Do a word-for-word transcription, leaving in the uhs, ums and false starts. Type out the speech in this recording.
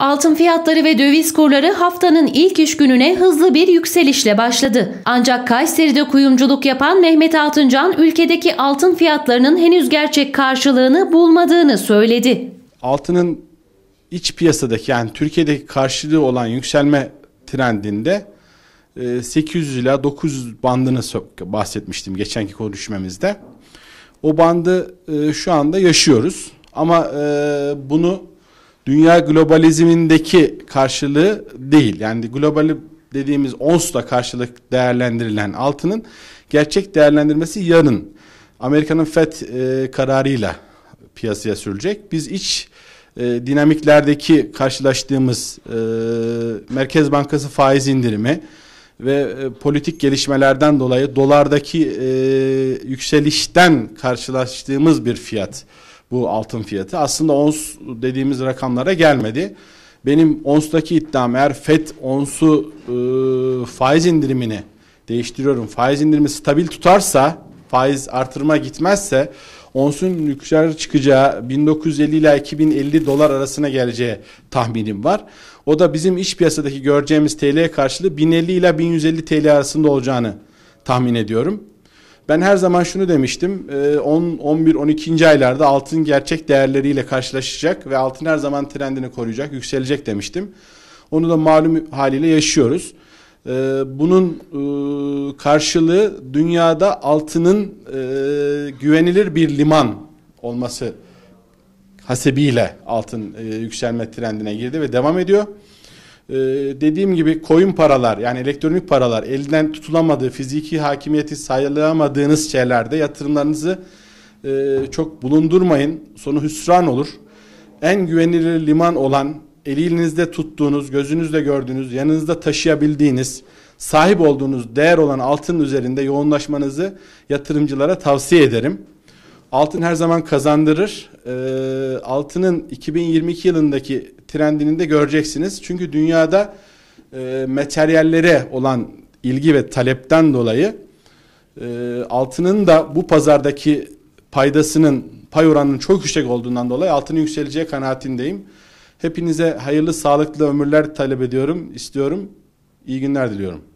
Altın fiyatları ve döviz kurları haftanın ilk iş gününe hızlı bir yükselişle başladı. Ancak Kayseri'de kuyumculuk yapan Mehmet Altıncan ülkedeki altın fiyatlarının henüz gerçek karşılığını bulmadığını söyledi. Altının iç piyasadaki, yani Türkiye'deki karşılığı olan yükselme trendinde sekiz yüz ila dokuz yüz bandını bahsetmiştim geçenki konuşmamızda. O bandı şu anda yaşıyoruz ama bunu dünya globalizmindeki karşılığı değil, yani global dediğimiz onsla karşılık değerlendirilen altının gerçek değerlendirmesi yarın Amerika'nın F E D kararıyla piyasaya sürülecek. Biz iç dinamiklerdeki karşılaştığımız Merkez Bankası faiz indirimi ve politik gelişmelerden dolayı dolardaki yükselişten karşılaştığımız bir fiyat. Bu altın fiyatı aslında ons dediğimiz rakamlara gelmedi. Benim ons'taki iddiam, eğer F E D onsu e, faiz indirimini değiştiriyorum. Faiz indirimi stabil tutarsa, faiz artırma gitmezse onsun yukarı çıkacağı bin dokuz yüz elli ila iki bin elli dolar arasına geleceği tahminim var. O da bizim iç piyasadaki göreceğimiz T L'ye karşılığı bin elli ila bin yüz elli T L arasında olacağını tahmin ediyorum. Ben her zaman şunu demiştim, on, on bir, on iki. aylarda altın gerçek değerleriyle karşılaşacak ve altın her zaman trendini koruyacak, yükselecek demiştim. Onu da malum haliyle yaşıyoruz. Bunun karşılığı dünyada altının güvenilir bir liman olması hasebiyle altın yükselme trendine girdi ve devam ediyor. Ee, dediğim gibi coin paralar, yani elektronik paralar, elden tutulamadığı, fiziki hakimiyeti sağlayamadığınız şeylerde yatırımlarınızı e, çok bulundurmayın. Sonu hüsran olur. En güvenilir liman olan, elinizde tuttuğunuz, gözünüzle gördüğünüz, yanınızda taşıyabildiğiniz, sahip olduğunuz değer olan altın üzerinde yoğunlaşmanızı yatırımcılara tavsiye ederim. Altın her zaman kazandırır. E, altının iki bin yirmi iki yılındaki trendini de göreceksiniz. Çünkü dünyada e, materyallere olan ilgi ve talepten dolayı e, altının da bu pazardaki paydasının, pay oranının çok yüksek olduğundan dolayı altının yükseleceği kanaatindeyim. Hepinize hayırlı, sağlıklı ömürler talep ediyorum, istiyorum. İyi günler diliyorum.